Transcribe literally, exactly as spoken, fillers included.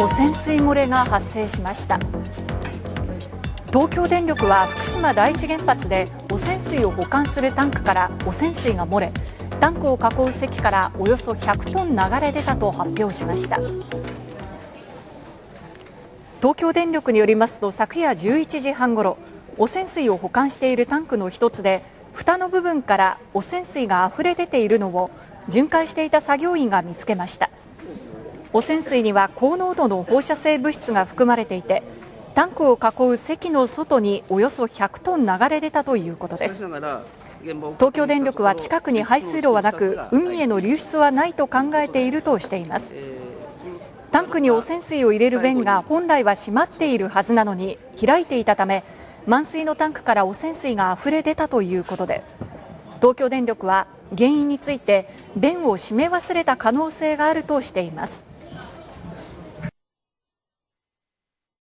汚染水漏れが発生しました。東京電力は福島第一原発で汚染水を保管するタンクから汚染水が漏れ、タンクを囲う堰からおよそひゃくトン流れ出たと発表しました。東京電力によりますと、昨夜じゅういちじはんごろ、汚染水を保管しているタンクの一つで、蓋の部分から汚染水が溢れ出ているのを巡回していた作業員が見つけました。汚染水には高濃度の放射性物質が含まれていて、タンクを囲う堰の外におよそひゃくトン流れ出たということです。東京電力は近くに排水路はなく、海への流出はないと考えているとしています。タンクに汚染水を入れる弁が本来は閉まっているはずなのに開いていたため、満水のタンクから汚染水が溢れ出たということで、東京電力は原因について弁を閉め忘れた可能性があるとしています。